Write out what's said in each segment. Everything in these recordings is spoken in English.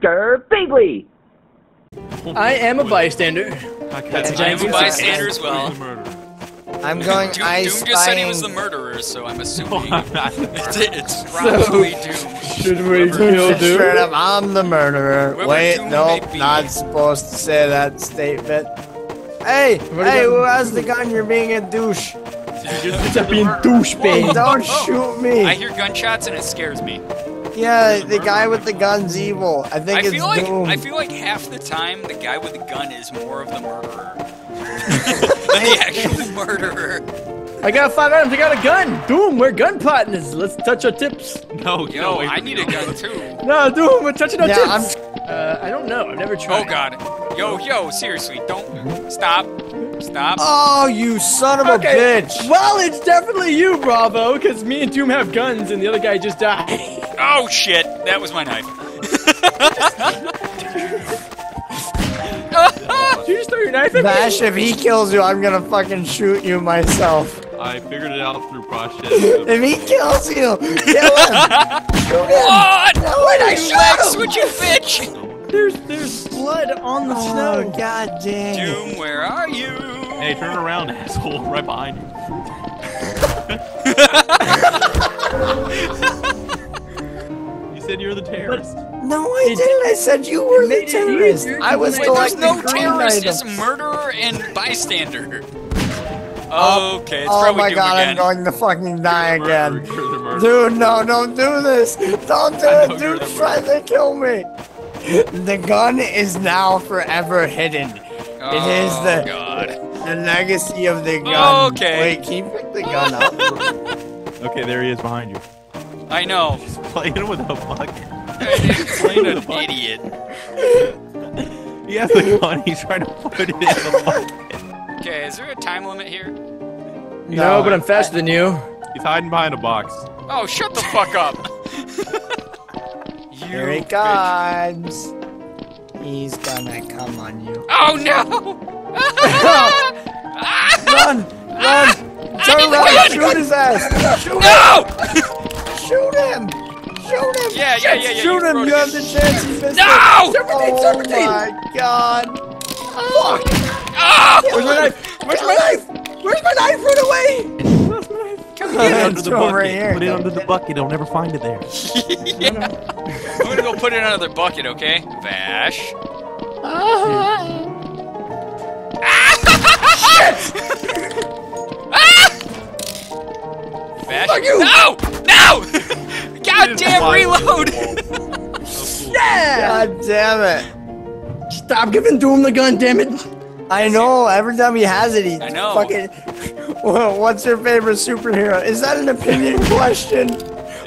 Bigley! I am a bystander. I'm a bystander as well. I'm going. Doom just said he was the murderer, so I'm assuming it's probably Doom. Should we kill Doom? Straight up, I'm the murderer. Wait, nope, not supposed to say that statement. Hey, who has the gun? You're being a douche. You're being douchebag. Don't shoot me. I hear gunshots and it scares me. Yeah, the guy with the gun's evil. I think it's Doom. I feel like half the time the guy with the gun is more of the murderer than the actual murderer. I got 5 items. I got a gun. Doom, we're gun partners. Let's touch our tips. No, yo, I need a gun too. No, Doom, we're touching our tips. I don't know. I've never tried. Oh God. Yo, seriously, don't stop. Stop. Oh, you son of a bitch! Well, it's definitely you, Bravo, because me and Doom have guns and the other guy just died. Oh, shit! That was my knife. Did you just throw your knife at me? Vash, if he kills you, I'm gonna fucking shoot you myself. I figured it out through process. If he kills you, kill him! Kill him. What? No, I shot him! Would you bitch? There's blood on the snow. God damn. Doom, where are you? Hey, turn around, asshole. Right behind you. You said you're the terrorist. No, I didn't. I said you were the terrorist. I was collecting green items. There's no terrorist. It's murderer and bystander. Okay, it's probably Doom again. Oh my God, I'm going to fucking die again. Dude, no, don't do this. Don't do it. Dude, try to kill me. The gun is now forever hidden. It is the legacy of the gun. Okay. Wait, can you pick the gun up? Okay, there he is behind you. I know. He's playing with a bucket. He's playing with an idiot. He has the gun. He's trying to put it in the bucket. Okay, is there a time limit here? No, but I'm faster than you. He's hiding behind a box. Oh, shut the fuck up. Here he comes. He's gonna come on you. Oh no! Run! Run! Turn around! Shoot his ass! Shoot him! Shoot him! Shoot him! Yeah. Shoot him! You have the chance to miss it! No! Terminate! Oh my God! Fuck! Where's my knife? Where's my knife? Where's my knife? Run away! Put it under the bucket. I'll never find it there. I'm gonna go put it under the bucket, okay? Vash. Shit! Vash. Fuck you! No! No! Goddamn reload! Yeah! God damn it! Stop giving Doom the gun, damn it! I know. Every time he has it, he fucking. Well, what's your favorite superhero? Is that an opinion question?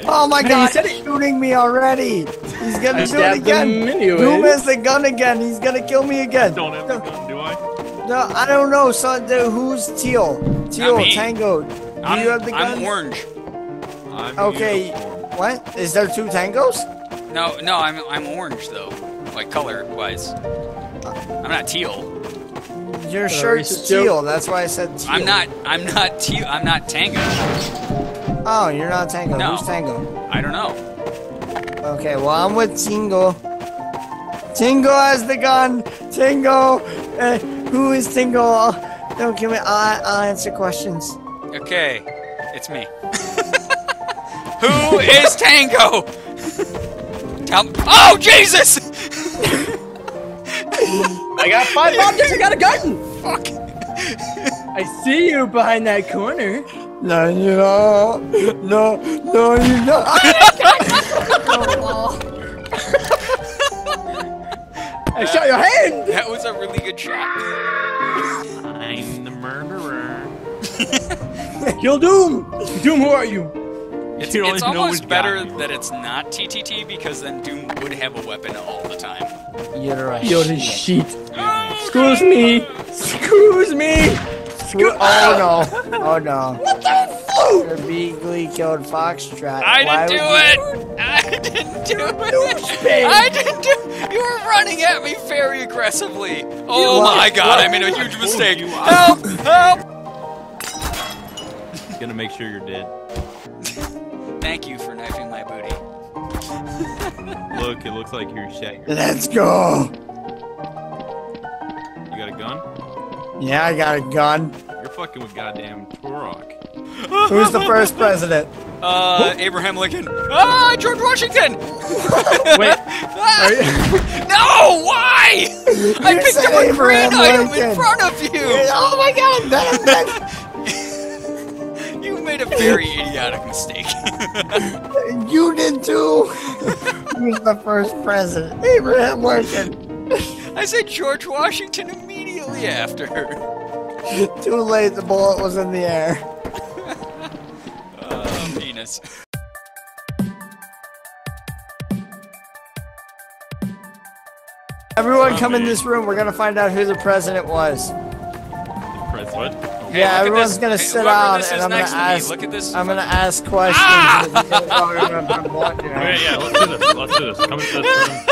Oh my God, he's shooting me already! He's gonna do it again! Doom has the gun again, he's gonna kill me again! I don't have the gun, do I? No, I don't know, son. Who's Teal? Teal, Tango. Do you have the gun? I'm orange. Okay, what? Is there 2 Tangos? No, I'm orange though. Like, color-wise. I'm not Teal. Your shirt's teal. That's why I said teal. I'm not teal. I'm not Tango. Oh, you're not Tango. No. Who's Tango? I don't know. Okay, well, I'm with Tingo. Tingo has the gun. Tingo. Who is Tingo? Don't give me. I'll answer questions. Okay, it's me. Who is Tango? Oh, Jesus! I got 5 objects. I got a gun. Fuck. I see you behind that corner. No, you don't. I shot your hand. That was a really good shot. I'm the murderer. Kill Doom. Doom, who are you? It's almost better that it's not TTT because then Doom would have a weapon all the time. You're a sheet. Excuse me. Oh no. Oh no. What the fuck? Your Beagley killed Foxtrot. I didn't do it. You were running at me very aggressively. Oh my God, I made a huge mistake. Help! Help! Gonna make sure you're dead. Thank you for knifing my booty. look, it looks like you're shagging. Let's go! You got a gun? Yeah, I got a gun. You're fucking with goddamn Turok. Who's the first president? Abraham Lincoln. Ah, George Washington! Wait. No, why? I picked up a green item in front of you! Oh my god, that you made a very idiotic mistake. You did too! Who's the first president? Abraham Lincoln. I said George Washington immediately after. Too late, the bullet was in the air. Penis. Everyone come in this room, we're gonna find out who the president was. The president? Okay. Yeah, hey, everyone's gonna sit down and I'm gonna ask, I'm gonna ask questions. Ah! Wait, yeah, let's do this, come into this room.